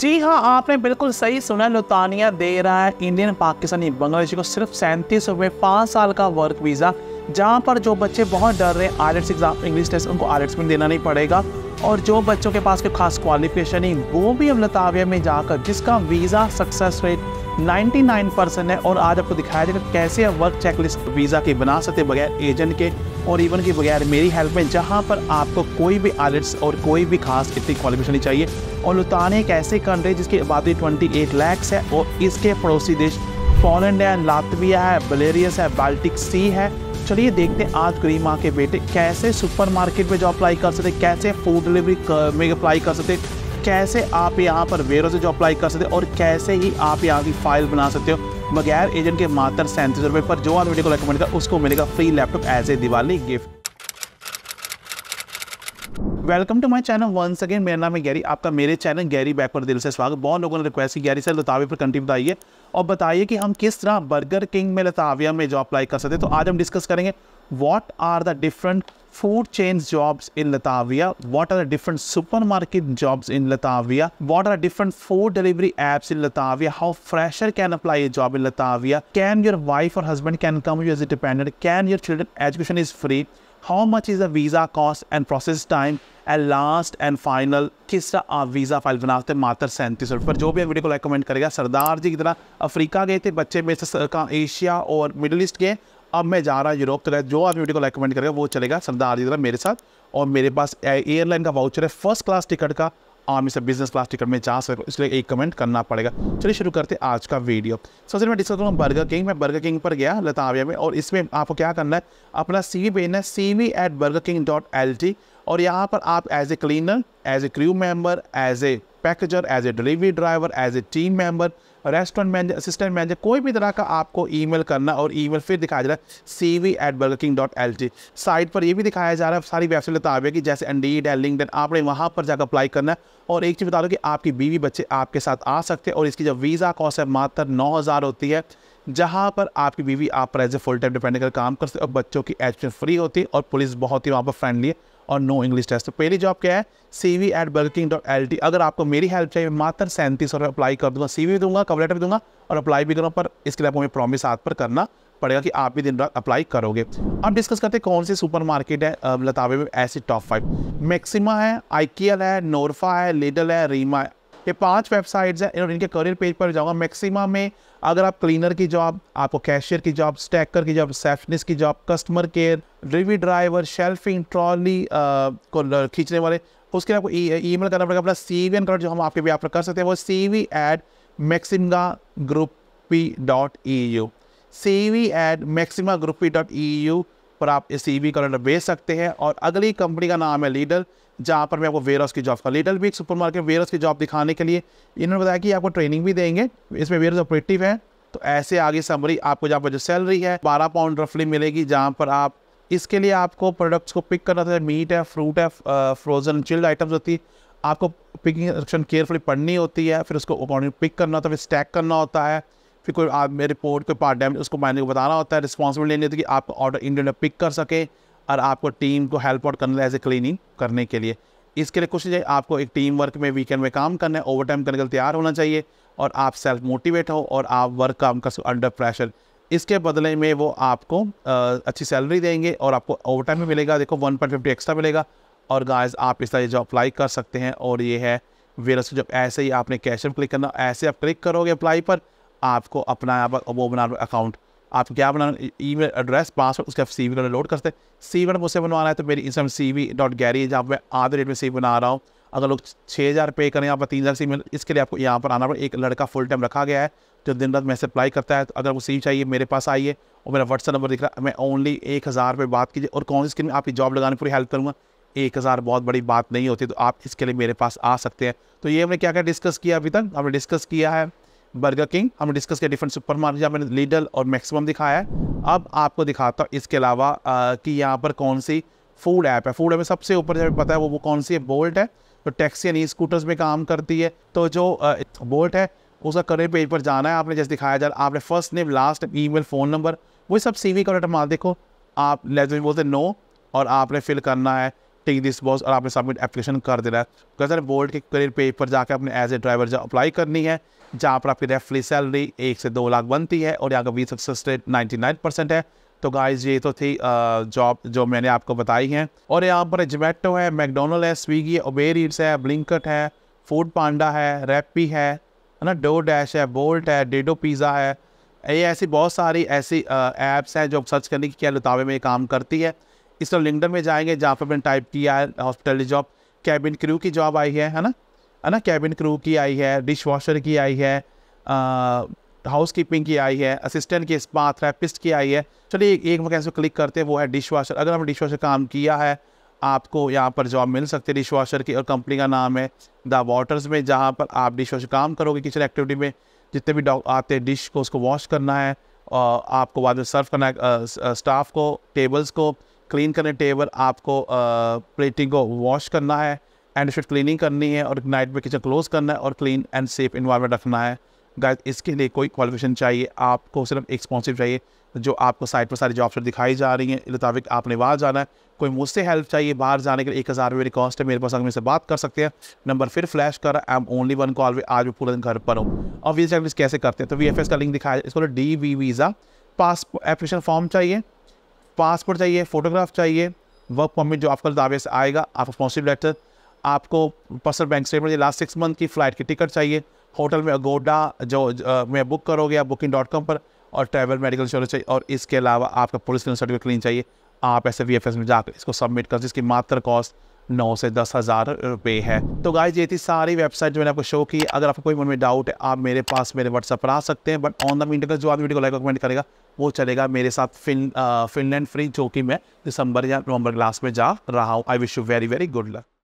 जी हाँ, आपने बिल्कुल सही सुना। लिथुआनिया दे रहा है इंडियन पाकिस्तानी बांग्लादेशी को सिर्फ 37वें 5 साल का वर्क वीज़ा, जहाँ पर जो बच्चे बहुत डर रहे IELTS एग्जाम इंग्लिश टेस्ट, उनको IELTS में देना नहीं पड़ेगा। और जो बच्चों के पास कोई खास क्वालिफिकेशन ही, वो भी अब लातविया में जाकर, जिसका वीज़ा सक्सेस रेट 99% है। और आज आपको दिखाया जाएगा कैसे आप वर्क चेकलिस्ट वीज़ा की बना सकते बगैर एजेंट के और इवन के बगैर मेरी हेल्प में, जहाँ पर आपको कोई भी IELTS और कोई भी खास इतनी क्वालिफिकेशन नहीं चाहिए। और लिथुआनिया एक ऐसी कंट्री है जिसकी आबादी 28 लाख है और इसके पड़ोसी देश पोलैंड है, लातविया है, बेलारूस है, बाल्टिक सी है। चलिए देखते हैं आज गरीब माँ के बेटे कैसे सुपरमार्केट में जॉब अप्लाई कर सकते, कैसे फूड डिलीवरी में अप्लाई कर सकते, कैसे आप यहाँ पर वेरो से जॉब अप्लाई कर सकते और कैसे ही आप यहाँ की फाइल बना सकते हो बगैर एजेंट के मात्र 37 रुपये पर। जो आप वीडियो को रेकमेंड कर उसको मिलेगा free laptop as a Diwali gift. Welcome to my channel once again, मेरा नाम है गैरी। आपका मेरे चैनल गैरी बैकपर दिल से स्वागत। बहुत लोगों ने रिक्वेस्ट की गैरी सर लातविया पर कंटेंट बताइए और बताइए कि हम किस तरह बर्गर किंग में लातविया में जॉब अप्लाई कर सकते हैं। तो आज हम डिस्कस करेंगे what are the different food chains jobs in Latvia, what are the different supermarket jobs in Latvia, what are different food delivery apps in Latvia, how fresher can apply a job in Latvia, can your wife और husband can come you as a dependent, can your children education is free, how much is the visa cost and process time, and last and final किस तरह आप visa file बनाते हैं मात्र 37 रुपये पर। जो भी वीडियो को रेकमेंड करेगा सरदार जी की तरह अफ्रीका गए थे बच्चे मेरे का, एशिया और मिडिल ईस्ट गए, अब मैं जा रहा हूँ यूरोप। तो जो आप वीडियो को रेकमेंड करेगा वो चलेगा सरदार जी की तरह मेरे साथ। और मेरे पास एयरलाइन का वाउचर है फर्स्ट क्लास टिकट का, आप इसे बिजनेस क्लास टिकट में जा सकते हो, इसलिए एक कमेंट करना पड़ेगा। चलिए शुरू करते हैं आज का वीडियो। सबसे मैं डिस्कस करूँगा बर्गर किंग। मैं बर्गर किंग पर गया लातविया में और इसमें आपको क्या करना है, अपना CV भेजना है CV@burgerking.lt। और यहाँ पर आप as a cleaner, as a crew member, as a packager, as a delivery driver, as a team member, restaurant manager, assistant manager, कोई भी तरह का आपको ईमेल करना। और ईमेल फिर दिखाया जा रहा है CV@burgerking.lt। साइट पर ये भी दिखाया जा रहा है सारी वेबसाइट लातविया की, जैसे इंडीड है, लिंक्डइन, आपने वहाँ पर जाकर अप्लाई करना है। और एक चीज़ बता दो कि आपकी बीवी बच्चे आपके साथ आ सकते हैं। और इसकी जो वीज़ा कॉस्ट है मात्र 9,000 होती है, जहाँ पर आपकी बीवी आप पर as a full time dependent कर काम करते हो। और बच्चों की एजुकेशन फ्री होती है और पुलिस बहुत ही वहाँ पर फ्रेंडली है और नो इंग्लिश टेस्ट। तो पहली जॉब क्या है, CV@burgerking.lt। अगर आपको मेरी हेल्प चाहिए मात्र 37 रुपये अप्लाई कर दूंगा, CV भी दूंगा, कवर लेटर भी दूंगा और अप्लाई भी करूँगा, पर इसके लिए आपको हमें प्रॉमिस हाथ पर करना पड़ेगा कि आप भी दिन रात अप्लाई करोगे। अब डिस्कस करते हैं कौन से सुपरमार्केट है लातविया में ऐसे टॉप 5। मैक्सिमा है, IKEA है, नोरफा है, लिडल है, रीमा है। ये 5 वेबसाइट्स हैं और इनके करियर पेज पर जाऊँगा। मैक्सिमा में अगर आप क्लीनर की जॉब, आपको कैशियर की जॉब, स्टैकर की जॉब, रिसेप्शनिस्ट की job, customer care, delivery driver, shelving, trolley को खींचने वाले, उसके लिए आपको ईमेल करना पड़ेगा अपना CV एन कर, जो हम आपके भी आप कर सकते हैं वो CV@maximagroup.eu। CV@maximagroup.eu पर आप CV करके भेज सकते हैं। और अगली कंपनी का नाम है Lidl, जहाँ पर मैं आपको वेयरहाउस की जॉब का, Lidl भी एक सुपरमार्केट वेयरहाउस की जॉब दिखाने के लिए इन्होंने बताया कि आपको ट्रेनिंग भी देंगे, इसमें वेयरहाउस ऑपरेटिव है। तो ऐसे आगे समरी आपको, जहाँ पर जो सैलरी है £12 रफली मिलेगी, जहाँ पर आप इसके लिए आपको प्रोडक्ट्स को पिक करना था, मीट है, फ्रूट है, फ्रोजन चिल्ड आइटम्स होती है, आपको पिकिंग इंस्ट्रक्शन केयरफुली पढ़नी होती है, फिर उसको अकॉर्डिंग पिक करना होता है, फिर स्टैक करना होता है, फिर कोई आप मेरी रिपोर्ट कोई पार्ट टाइम उसको मैनेजर को बताना होता है, रिस्पॉन्सिबिलिटी लेनी होती है कि आप ऑर्डर इंडियन पिक कर सके और आपको टीम को हेल्प आउट करना है एज ए क्लीनिंग करने के लिए। इसके लिए कुछ नहीं चाहिए, आपको एक टीम वर्क में वीकेंड में काम करना है, ओवर टाइम करने के लिए तैयार होना चाहिए और आप सेल्फ मोटिवेट हो और आप वर्क काम कर सको अंडर प्रेशर। इसके बदले में वो आपको अच्छी सैलरी देंगे और आपको ओवर टाइम भी मिलेगा, देखो 1.50 एक्स्ट्रा मिलेगा। और गाइस आप इस तरह जॉब अप्लाई कर सकते हैं। और ये है वेरस जॉब, ऐसे ही आपने कैश क्लिक करना, ऐसे आप क्लिक करोगे अप्लाई पर आपको अपना यहाँ पर वो बनाना अकाउंट, आपको क्या बनाना ईमेल एड्रेस पासवर्ड, उसके आप CV का लोड करते हैं। CV मुझसे बनवाना है तो मेरी इंस्टाग्राम CV.Garry, जहाँ मैं आधे रेट में CV बना रहा हूँ। अगर लोग 6,000 पे करें यहाँ पर 3,000 CV, इसके लिए आपको यहाँ पर आना पड़ा। एक लड़का फुल टाइम रखा गया है जो दिन रात मैसेज अप्लाई करता है। तो अगर वो CV चाहिए मेरे पास आइए और मेरा व्हाट्सअप नंबर दिख रहा है, मैं ओनली 1,000 बात कीजिए और कौन सी स्किल में आपकी जॉब लगाने पूरी हेल्प करूँगा। 1,000 बहुत बड़ी बात नहीं होती, तो आप इसके लिए मेरे पास आ सकते हैं। तो ये हमने क्या क्या डिस्कस किया अभी तक, हमने डिस्कस किया है बर्गर किंग, हमने डिस्कस किया डिफरेंट सुपरमार्केट, जहाँ मैंने Lidl और मैक्सिमम दिखाया है। अब आपको दिखाता हूँ इसके अलावा कि यहाँ पर कौन सी फूड ऐप है। फूड ऐप में सबसे ऊपर जब पता है वो कौन सी है, बोल्ट है, तो टैक्सी यानी स्कूटर्स में काम करती है। तो जो बोल्ट है उसका करियर पेज पर जाना है, आपने जैसे दिखाया जा रहा है, आपने first name, last name, email, phone number, वो सब CV का डाटा मार देखो आप लेजन बोलते नो और आपने फिल करना है। टेक दिस बॉस और आपने सबमिट एप्लीकेशन कर देना है। तो सर बोल्ट के करियर पेज पर जाकर अपने एज ए ड्राइवर जो अप्लाई करनी है, जहाँ पर आपकी रेफरल सैलरी 1 से 2 लाख बनती है और यहाँ का वी सक्सेस रेट 99% है। तो गाइज ये तो थी जॉब जो मैंने आपको बताई है। और यहाँ पर जोमेटो है, मैकडोनल्ड है, स्विगी है, उबर ईट्स है, ब्लिंकिट है, फूड पांडा है, रैपी है ना, डोरडैश है, बोल्ट है, डीडो पिज़्ज़ा है। ये ऐसी बहुत सारी ऐसी ऐप्स हैं जो सर्च करने की क्या लुतावे में काम करती है। इस तरह लिंकडन में जाएंगे जहाँ पर मैंने टाइप किया है हॉस्पिटल जॉब, कैबिन क्रू की जॉब आई है ना, कैबिन क्रू की आई है, डिश वॉशर की आई है, हाउस कीपिंग की आई है, असिस्टेंट की, स्पा थेरेपिस्ट की आई है। चलिए एक वक्त ऐसे क्लिक करते हैं, वो है डिश वॉशर। अगर हमने डिश वॉशर काम किया है आपको यहाँ पर जॉब मिल सकती है डिश वॉशर की, और कंपनी का नाम है द वॉटर्स में, जहाँ पर आप डिश वॉशर काम करोगे। किचन एक्टिविटी में जितने भी आते हैं डिश को उसको वॉश करना है, आपको बाद में सर्व करना है स्टाफ को, टेबल्स को क्लीन करने, टेबल आपको प्लेटिंग को वॉश करना है, एंड शिफ्ट क्लीनिंग करनी है, और नाइट में किचन क्लोज करना है और क्लीन एंड सेफ इन्वायरमेंट रखना है। गाइस इसके लिए कोई क्वालिफिकेशन चाहिए आपको, सिर्फ एक स्पॉन्सर चाहिए जो आपको साइट पर सारी जॉब्स दिखाई जा रही हैं, मुताबिक आपने वहाँ जाना है। कोई मुझसे हेल्प चाहिए बाहर जाने के लिए, 1000 मेरी कॉस्ट है, मेरे पास आगे से बात कर सकते हैं। नंबर फिर फ्लैश कर रहा है, I am only one call way, आज मैं पूरा दिन घर पर हूँ। और वीज़ा चेकलिस्ट कैसे करते हैं, तो VFS का लिंक दिखाया, इसको DV visa, passport application form चाहिए, पासपोर्ट चाहिए, फोटोग्राफ चाहिए, वर्क परमिट जो आपका दावे से आएगा, आपका स्पॉन्सर लेटर, आपको personal bank statement, last 6 month की फ्लाइट की टिकट चाहिए, होटल में अगोडा जो मैं बुक करोगे आप booking.com पर, और ट्रैवल मेडिकल इंश्योरेंस चाहिए, और इसके अलावा आपका पुलिस सर्टिफिकेट क्लीन चाहिए। आप ऐसे VFS में जाकर इसको सबमिट कर, जिसकी मात्र कॉस्ट 9 से 10,000 रुपये है। तो गाइज ये थी सारी वेबसाइट जो मैंने आपको शो की। अगर आपको कोई मन में डाउट है आप मेरे पास मेरे व्हाट्सएप पर आ सकते हैं, बट ऑन द मीडिया जो आप वीडियो को लाइक और कमेंट करेगा वो चलेगा मेरे साथ फिनलैंड फ्री, जो कि मैं दिसंबर या नवंबर क्लास में जा रहा हूँ। I wish you very very good luck.